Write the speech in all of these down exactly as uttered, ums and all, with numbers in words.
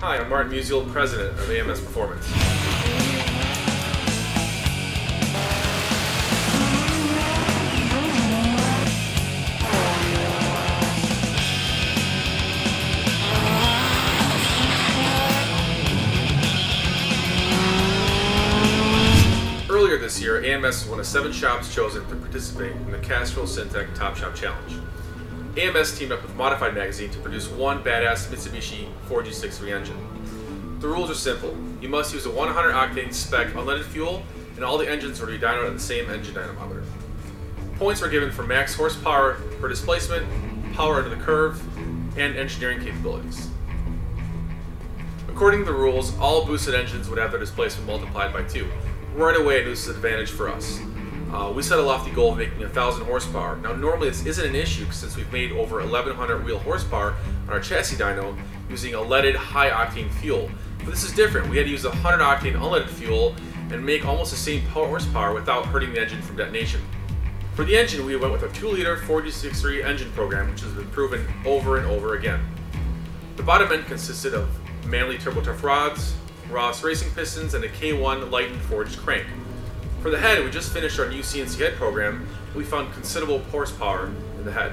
Hi, I'm Martin Musial, President of A M S Performance. Earlier this year, A M S was one of seven shops chosen to participate in the Castrol Syntec Top Shop Challenge. A M S teamed up with Modified Magazine to produce one badass Mitsubishi four G sixty-three engine. The rules are simple. You must use a one hundred octane spec unleaded fuel, and all the engines will be dynoed at the same engine dynamometer. Points are given for max horsepower per displacement, power under the curve, and engineering capabilities. According to the rules, all boosted engines would have their displacement multiplied by two. Right away, this is an advantage for us. Uh, we set a lofty goal of making one thousand horsepower. Now normally this isn't an issue since we've made over eleven hundred wheel horsepower on our chassis dyno using a leaded high-octane fuel. But this is different. We had to use one hundred octane unleaded fuel and make almost the same horsepower without hurting the engine from detonation. For the engine, we went with a two liter four G sixty-three engine program, which has been proven over and over again. The bottom end consisted of Manley TurboTuff rods, Ross racing pistons, and a K one lightened forged crank. For the head, we just finished our new C N C head program. We found considerable horsepower in the head.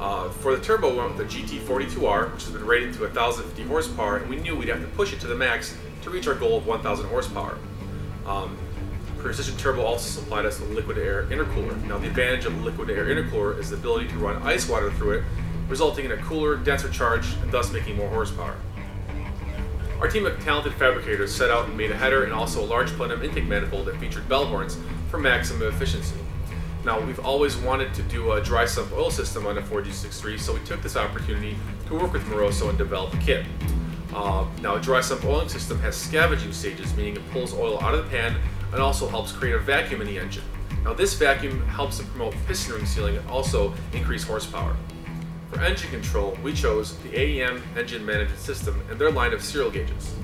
Uh, for the turbo, we went with the G T forty-two R, which has been rated to one thousand fifty horsepower, and we knew we'd have to push it to the max to reach our goal of one thousand horsepower. Um, Precision Turbo also supplied us with a liquid air intercooler. Now, the advantage of the liquid air intercooler is the ability to run ice water through it, resulting in a cooler, denser charge, and thus making more horsepower. Our team of talented fabricators set out and made a header and also a large plenum intake manifold that featured bell horns for maximum efficiency. Now, we've always wanted to do a dry sump oil system on a four G sixty-three, so we took this opportunity to work with Moroso and develop a kit. Uh, now, a dry sump oiling system has scavenging stages, meaning it pulls oil out of the pan and also helps create a vacuum in the engine. Now, this vacuum helps to promote piston ring sealing and also increase horsepower. For engine control, we chose the A E M engine management system and their line of serial gauges.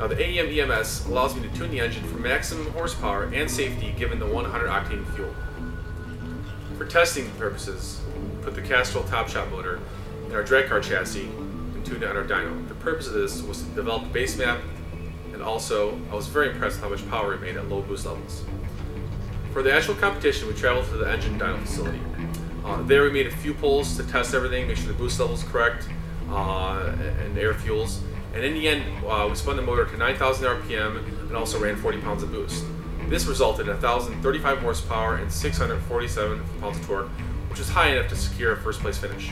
Now, the A E M E M S allows me to tune the engine for maximum horsepower and safety given the one hundred octane fuel. For testing purposes, we put the Castrol Top Shop motor in our drag car chassis and tuned it on our dyno. The purpose of this was to develop a base map, and also I was very impressed with how much power it made at low boost levels. For the actual competition, we traveled to the engine dyno facility. Uh, there we made a few pulls to test everything, make sure the boost level is correct, uh, and air fuels. And in the end, uh, we spun the motor to nine thousand R P M and also ran forty pounds of boost. This resulted in one thousand thirty-five horsepower and six hundred forty-seven pounds of torque, which is high enough to secure a first place finish.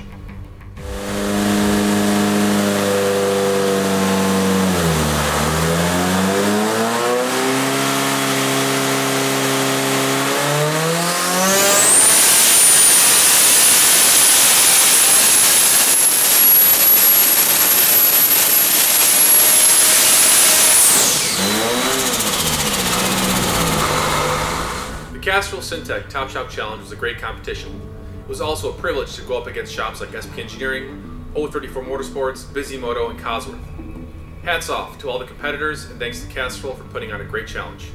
The Castrol Syntec Top Shop Challenge was a great competition. It was also a privilege to go up against shops like S P Engineering, O thirty-four Motorsports, Busy Moto, and Cosworth. Hats off to all the competitors, and thanks to Castrol for putting on a great challenge.